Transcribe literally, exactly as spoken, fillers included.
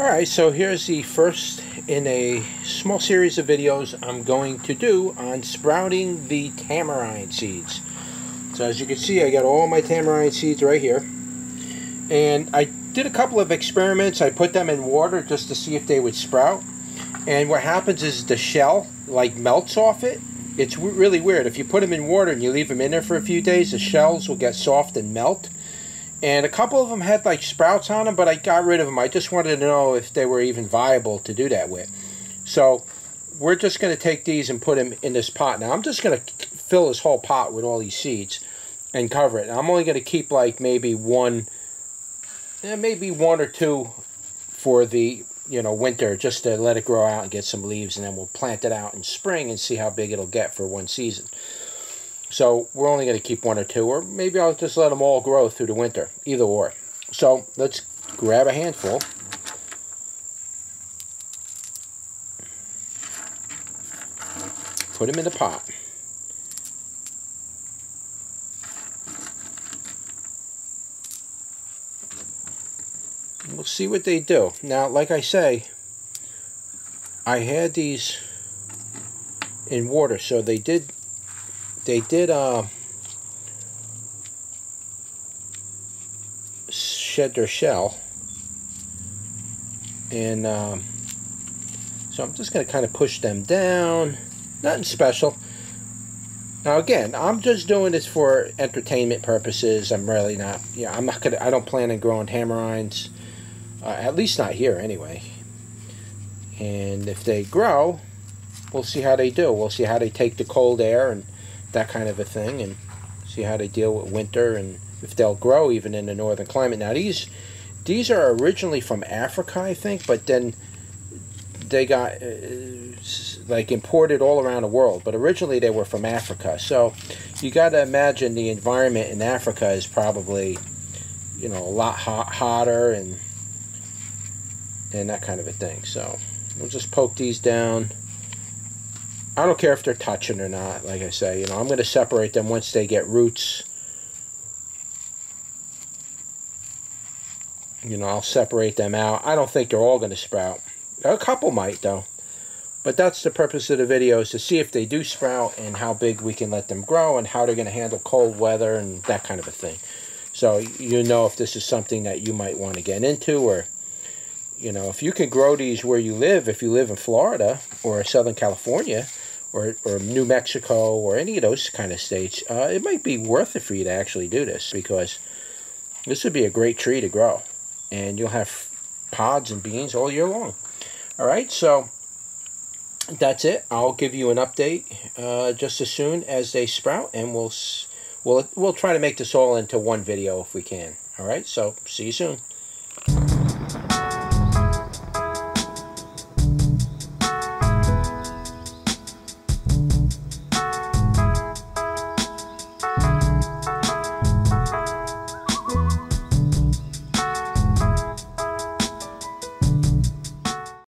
Alright, so here's the first in a small series of videos I'm going to do on sprouting the tamarind seeds. So as you can see, I got all my tamarind seeds right here. And I did a couple of experiments. I put them in water just to see if they would sprout. And what happens is the shell, like, melts off it. It's really weird. If you put them in water and you leave them in there for a few days, the shells will get soft and melt. And a couple of them had like sprouts on them, but I got rid of them. I just wanted to know if they were even viable to do that with. So we're just going to take these and put them in this pot. Now I'm just going to fill this whole pot with all these seeds and cover it. And I'm only going to keep like maybe one, maybe one or two for the, you know, winter, just to let it grow out and get some leaves. And then we'll plant it out in spring and see how big it'll get for one season. So we're only going to keep one or two, or maybe I'll just let them all grow through the winter, either or. So let's grab a handful. Put them in the pot. We'll see what they do. Now, like I say, I had these in water, so they did... They did uh, shed their shell, and um, so I'm just going to kind of push them down. Nothing special. Now again, I'm just doing this for entertainment purposes. I'm really not. Yeah, I'm not gonna. I don't plan on growing tamarinds, uh, at least not here anyway. And if they grow, we'll see how they do. We'll see how they take the cold air and that kind of a thing, and see how they deal with winter and if they'll grow even in the northern climate. Now these these are originally from Africa, I think, but then they got uh, like imported all around the world, but originally they were from Africa. So you got to imagine the environment in Africa is probably, you know, a lot hot, hotter and and that kind of a thing. So we'll just poke these down. I don't care if they're touching or not, like I say, you know, I'm going to separate them once they get roots. You know, I'll separate them out. I don't think they're all going to sprout. A couple might, though. But that's the purpose of the video, is to see if they do sprout and how big we can let them grow and how they're going to handle cold weather and that kind of a thing. So you know if this is something that you might want to get into, or... You know, if you can grow these where you live, if you live in Florida or Southern California or, or New Mexico or any of those kind of states, uh, it might be worth it for you to actually do this, because this would be a great tree to grow. And you'll have pods and beans all year long. All right, so that's it. I'll give you an update uh, just as soon as they sprout, and we'll, we'll, we'll try to make this all into one video if we can. All right, so see you soon.